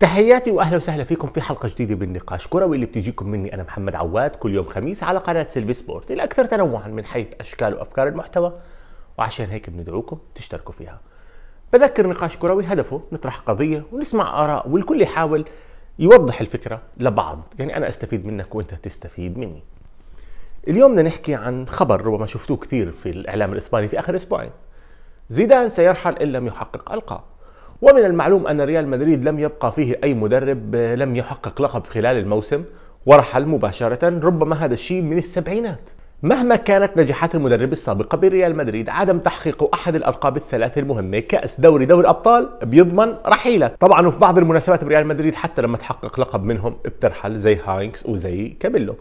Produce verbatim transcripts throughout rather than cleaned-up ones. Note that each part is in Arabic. تحياتي واهلا وسهلا فيكم في حلقه جديده من نقاش كروي اللي بتجيكم مني انا محمد عواد كل يوم خميس على قناه سيلفي سبورت الاكثر تنوعا من حيث اشكال وافكار المحتوى، وعشان هيك بندعوكم تشتركوا فيها. بذكر نقاش كروي هدفه نطرح قضيه ونسمع اراء والكل يحاول يوضح الفكره لبعض، يعني انا استفيد منك وانت تستفيد مني. اليوم بدنا نحكي عن خبر ربما شفتوه كثير في الاعلام الاسباني في اخر اسبوعين. زيدان سيرحل ان لم يحقق ألقاب. ومن المعلوم أن ريال مدريد لم يبقى فيه أي مدرب لم يحقق لقب خلال الموسم ورحل مباشرة، ربما هذا الشيء من السبعينات. مهما كانت نجاحات المدرب السابقة بريال مدريد، عدم تحقيق أحد الألقاب الثلاث المهمة كأس دوري دوري الأبطال بيضمن رحيلك. طبعا وفي بعض المناسبات بريال مدريد حتى لما تحقق لقب منهم بترحل، زي هاينكس وزي كابيلو،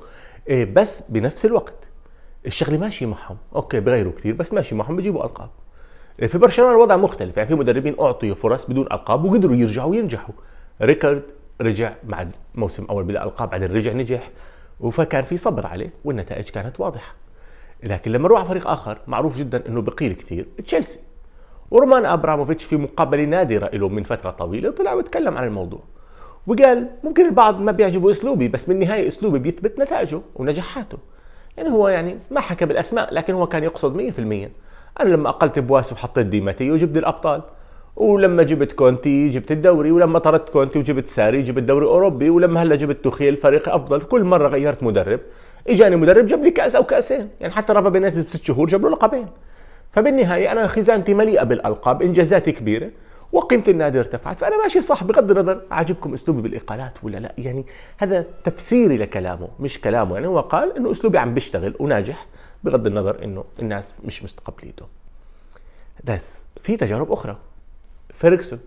بس بنفس الوقت الشغل ماشي معهم، أوكي بغيروا كثير بس ماشي معهم بيجيبوا ألقاب. في برشلونه الوضع مختلف، يعني في مدربين اعطيوا فرص بدون القاب وقدروا يرجعوا وينجحوا. ريكارد رجع مع موسم اول بدا القاب، بعدين رجع نجح، فكان في صبر عليه والنتائج كانت واضحه. لكن لما نروح على فريق اخر معروف جدا انه بقيل كثير، تشيلسي. ورومان ابراموفيتش في مقابله نادره له من فتره طويله طلع وتكلم عن الموضوع وقال ممكن البعض ما بيعجبه اسلوبي، بس بالنهايه اسلوبي بيثبت نتائجه ونجاحاته. يعني هو يعني ما حكى بالاسماء لكن هو كان يقصد مية بالمية. أنا لما أقلت بواس وحطيت ديماتي وجبت الأبطال، ولما جبت كونتي جبت الدوري، ولما طردت كونتي وجبت ساري جبت دوري أوروبي، ولما هلا جبت تخيل فريقي أفضل. كل مرة غيرت مدرب إجاني مدرب جاب لي كأس أو كأسين، يعني حتى رافا بناتي بست شهور جاب له لقبين. فبالنهاية أنا خزانتي مليئة بالألقاب، إنجازاتي كبيرة وقيمة النادي ارتفعت، فأنا ماشي صح بغض النظر عاجبكم أسلوبي بالإقالات ولا لا. يعني هذا تفسيري لكلامه مش كلامه، يعني هو قال إنه أسلوبي عم بيشتغل وناجح بغض النظر انه الناس مش مستقبليته. بس في تجارب اخرى. فيركسون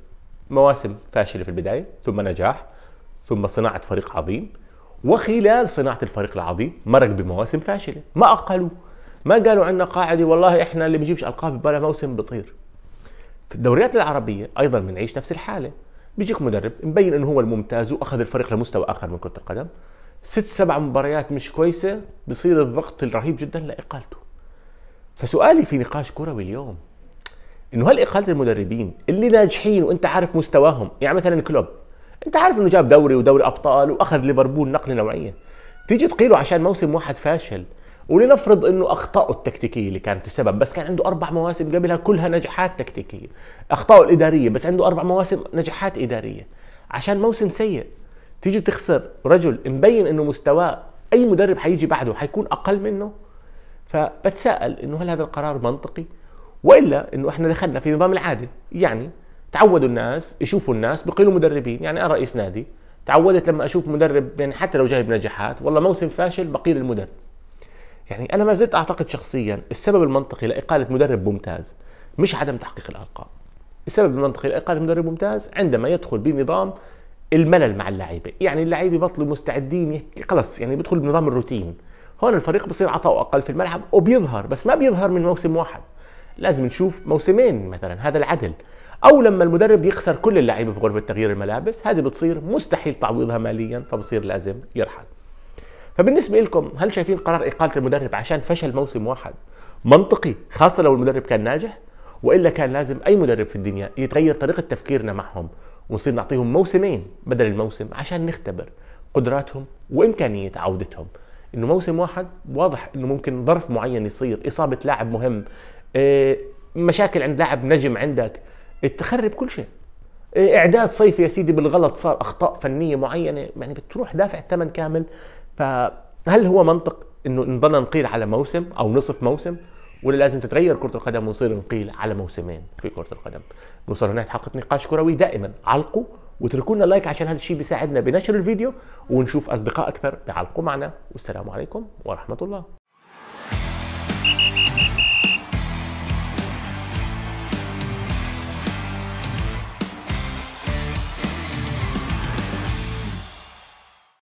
مواسم فاشله في البدايه ثم نجاح ثم صناعه فريق عظيم، وخلال صناعه الفريق العظيم مرق بمواسم فاشله، ما اقلوا ما قالوا عندنا قاعده والله احنا اللي بيجيبش القاب بلا موسم بطير. في الدوريات العربيه ايضا بنعيش نفس الحاله، بيجيك مدرب مبين انه هو الممتاز واخذ الفريق لمستوى اخر من كره القدم، ست سبع مباريات مش كويسة بصير الضغط الرهيب جدا لإقالته. فسؤالي في نقاش كروي اليوم انه هل إقالة المدربين اللي ناجحين وانت عارف مستواهم، يعني مثلا كلوب انت عارف انه جاب دوري ودوري ابطال واخذ ليفربول نقلة نوعية، تيجي تقيله عشان موسم واحد فاشل، ولنفرض انه اخطائه التكتيكية اللي كانت السبب، بس كان عنده اربع مواسم قبلها كلها نجاحات تكتيكية، اخطائه الادارية بس عنده اربع مواسم نجاحات ادارية، عشان موسم سيء تيجي تخسر رجل مبين انه مستواه اي مدرب حيجي بعده حيكون اقل منه. فبتساءل انه هل هذا القرار منطقي، والا انه احنا دخلنا في نظام العاده، يعني تعودوا الناس يشوفوا الناس بقيلوا مدربين. يعني انا رئيس نادي تعودت لما اشوف مدرب يعني حتى لو جايب نجاحات والله موسم فاشل بقيل المدرب. يعني انا ما زلت اعتقد شخصيا السبب المنطقي لاقاله مدرب ممتاز مش عدم تحقيق الالقاب. السبب المنطقي لاقاله مدرب ممتاز عندما يدخل بنظام الملل مع اللعيبه، يعني اللعيبه بطلوا مستعدين خلص، يعني بيدخل بنظام الروتين. هون الفريق بصير عطاؤه اقل في الملعب وبيظهر، بس ما بيظهر من موسم واحد، لازم نشوف موسمين مثلا، هذا العدل. او لما المدرب يخسر كل اللعيبه في غرفه تغيير الملابس، هذه بتصير مستحيل تعويضها ماليا، فبصير لازم يرحل. فبالنسبه لكم هل شايفين قرار اقاله المدرب عشان فشل موسم واحد منطقي، خاصه لو المدرب كان ناجح، والا كان لازم اي مدرب في الدنيا يتغير طريقه تفكيرنا معهم ونصير نعطيهم موسمين بدل الموسم عشان نختبر قدراتهم وامكانيه عودتهم؟ انه موسم واحد واضح انه ممكن ظرف معين يصير، اصابه لاعب مهم، مشاكل عند لاعب نجم عندك، تخرب كل شيء. اعداد صيفي يا سيدي بالغلط صار اخطاء فنيه معينه، يعني بتروح دافع الثمن كامل. فهل هو منطق انه نضلنا نقيل على موسم او نصف موسم، ولا لازم تتغير كرة القدم ونصير نقيل على موسمين في كرة القدم؟ نوصل هنا حلقة نقاش كروي. دائما علقوا واتركوا لنا لايك عشان هذا الشيء بيساعدنا بنشر الفيديو، ونشوف أصدقاء أكثر بيعلقوا معنا. والسلام عليكم ورحمة الله.